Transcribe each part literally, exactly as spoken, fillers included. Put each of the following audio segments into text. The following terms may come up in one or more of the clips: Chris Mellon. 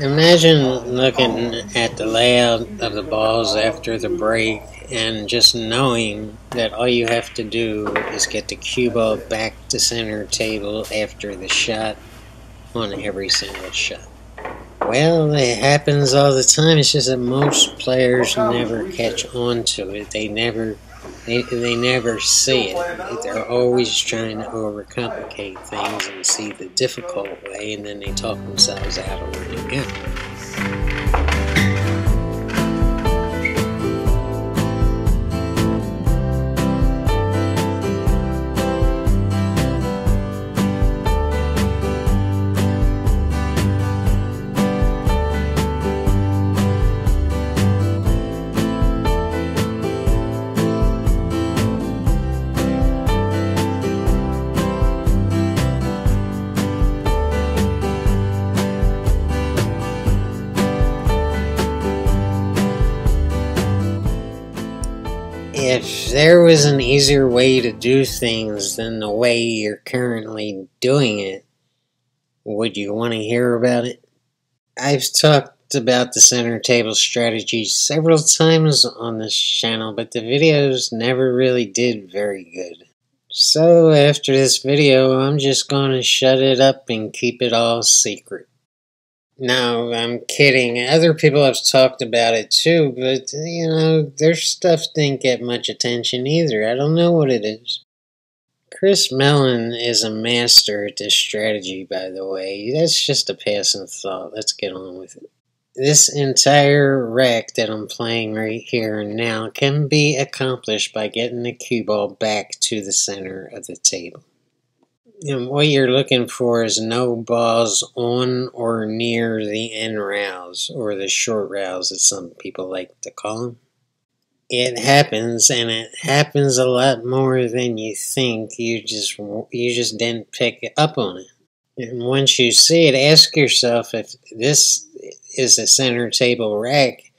Imagine looking at the layout of the balls after the break and just knowing that all you have to do is get the cue ball back to center table after the shot on every single shot. Well, it happens all the time. It's just that most players never catch on to it. They never they, they never see it. They're always trying to overcomplicate things and see the difficult way, and then they talk themselves out of learning it. If there was an easier way to do things than the way you're currently doing it, would you want to hear about it? I've talked about the center table strategy several times on this channel, but the videos never really did very good. So after this video, I'm just going to shut it up and keep it all secret. No, I'm kidding. Other people have talked about it too, but, you know, their stuff didn't get much attention either. I don't know what it is. Chris Mellon is a master at this strategy, by the way. That's just a passing thought. Let's get on with it. This entire rack that I'm playing right here and now can be accomplished by getting the cue ball back to the center of the table. And what you're looking for is no balls on or near the end rounds, or the short rounds as some people like to call them. It happens, and it happens a lot more than you think. You just, you just didn't pick up on it. And once you see it, ask yourself if this is a center table rack,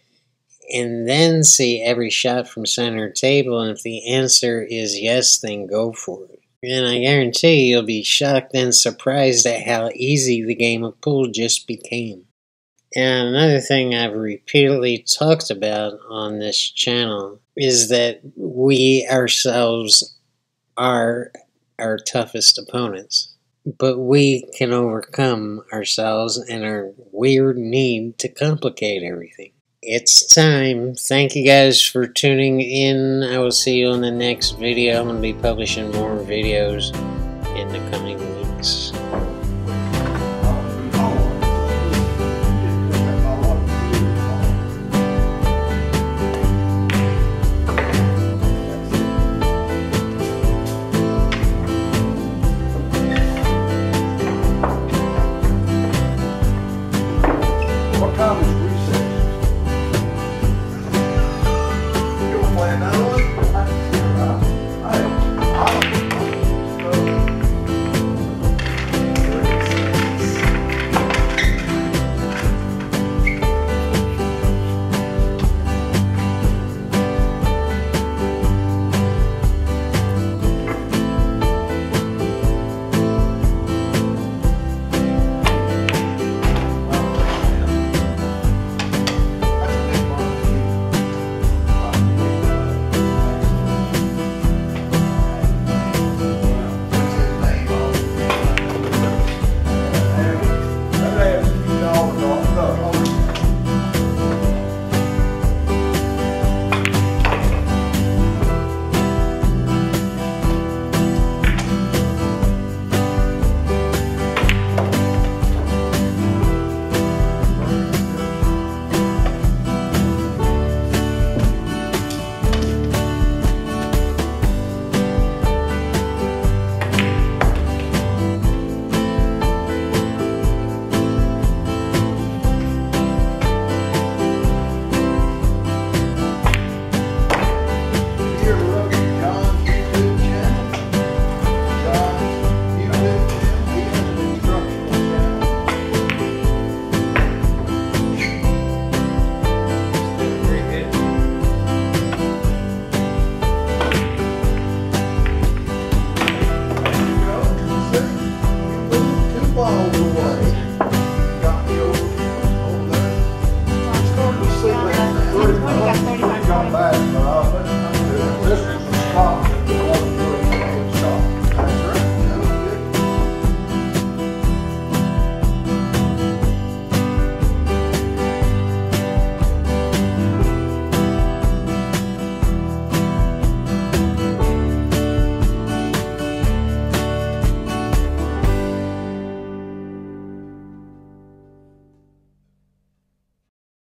and then see every shot from center table, and if the answer is yes, then go for it. And I guarantee you'll be shocked and surprised at how easy the game of pool just became. And another thing I've repeatedly talked about on this channel is that we ourselves are our toughest opponents. But we can overcome ourselves and our weird need to complicate everything. It's time. Thank you guys for tuning in. I will see you on the next video. I'm going to be publishing more videos in the coming weeks.